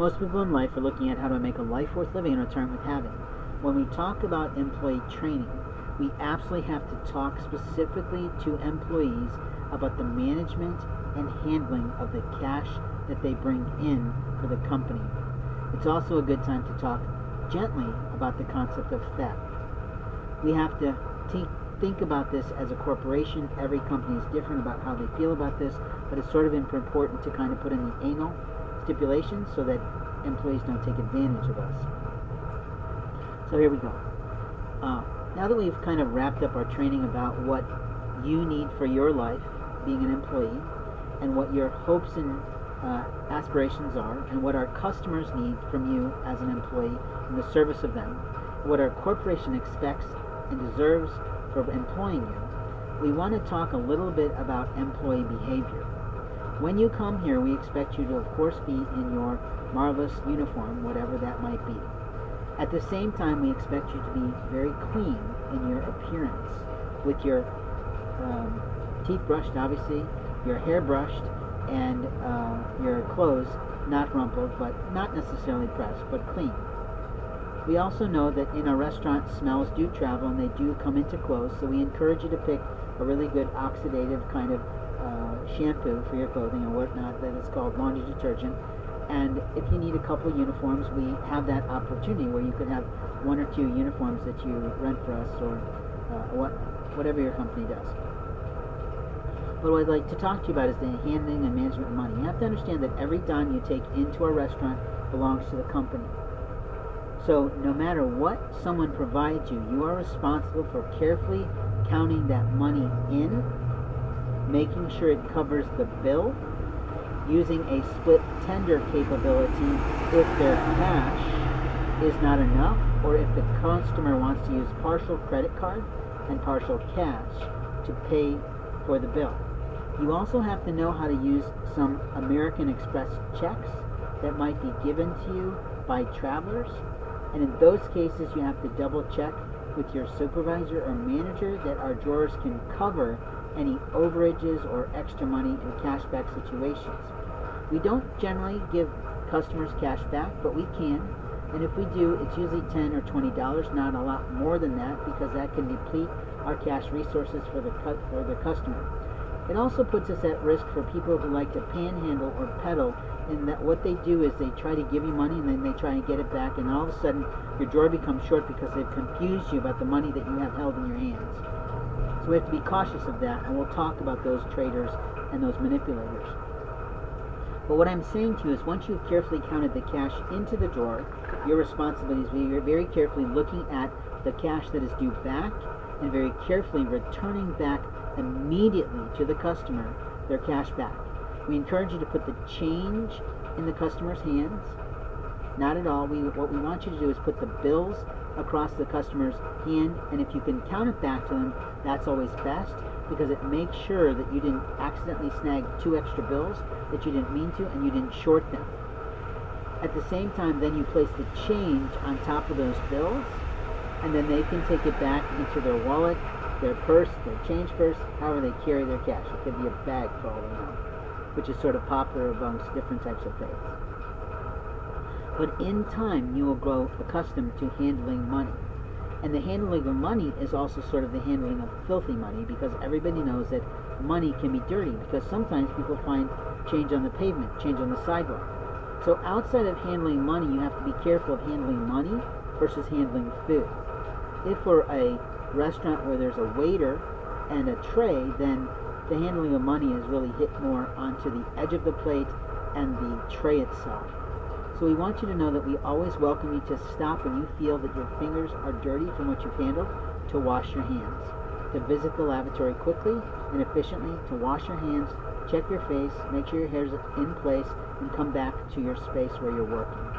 Most people in life are looking at how to make a life worth living and return with having. When we talk about employee training, we absolutely have to talk specifically to employees about the management and handling of the cash that they bring in for the company. It's also a good time to talk gently about the concept of theft. We have to think about this as a corporation. Every company is different about how they feel about this, but it's sort of important to kind of put in the anal stipulations so that employees don't take advantage of us. So here we go. Now that we've kind of wrapped up our training about what you need for your life, being an employee, and what your hopes and aspirations are, and what our customers need from you as an employee in the service of them, what our corporation expects and deserves for employing you, we want to talk a little bit about employee behavior. When you come here, we expect you to, of course, be in your marvelous uniform, whatever that might be. At the same time, we expect you to be very clean in your appearance, with your teeth brushed, obviously, your hair brushed, and your clothes not rumpled, but not necessarily pressed, but clean. We also know that in a restaurant, smells do travel and they do come into clothes, so we encourage you to pick a really good oxidative kind of shampoo for your clothing and whatnot that is called laundry detergent. And if you need a couple uniforms, we have that opportunity where you could have one or two uniforms that you rent for us, or whatever your company does. But what I'd like to talk to you about is the handling and management of money. You have to understand that every dime you take into a restaurant belongs to the company. So no matter what someone provides you, you are responsible for carefully counting that money in, making sure it covers the bill, using a split tender capability if their cash is not enough, or if the customer wants to use partial credit card and partial cash to pay for the bill. You also have to know how to use some American Express checks that might be given to you by travelers, and in those cases you have to double check with your supervisor or manager that our drawers can cover any overages or extra money in cashback situations. We don't generally give customers cash back, but we can, and if we do, it's usually $10 or $20, not a lot more than that, because that can deplete our cash resources for the customer. It also puts us at risk for people who like to panhandle or peddle, and that what they do is they try to give you money and then they try and get it back, and all of a sudden your drawer becomes short because they've confused you about the money that you have held in your hands. So we have to be cautious of that, and we'll talk about those traders and those manipulators. But what I'm saying to you is, once you've carefully counted the cash into the drawer, your responsibility is you're very carefully looking at the cash that is due back, and very carefully returning back immediately to the customer their cash back. We encourage you to put the change in the customer's hands. Not at all. What we want you to do is put the bills across the customer's hand, and if you can count it back to them, that's always best, because it makes sure that you didn't accidentally snag two extra bills that you didn't mean to, and you didn't short them. At the same time, then you place the change on top of those bills, and then they can take it back into their wallet, their purse, their change purse, however they carry their cash. It could be a bag for all we know, which is sort of popular amongst different types of trades. But in time, you will grow accustomed to handling money. And the handling of money is also sort of the handling of filthy money, because everybody knows that money can be dirty, because sometimes people find change on the pavement, change on the sidewalk. So outside of handling money, you have to be careful of handling money versus handling food. If we're a restaurant where there's a waiter and a tray, then the handling of money is really hit more onto the edge of the plate and the tray itself. So we want you to know that we always welcome you to stop when you feel that your fingers are dirty from what you've handled, to wash your hands, to visit the lavatory quickly and efficiently, to wash your hands, check your face, make sure your hair's in place, and come back to your space where you're working.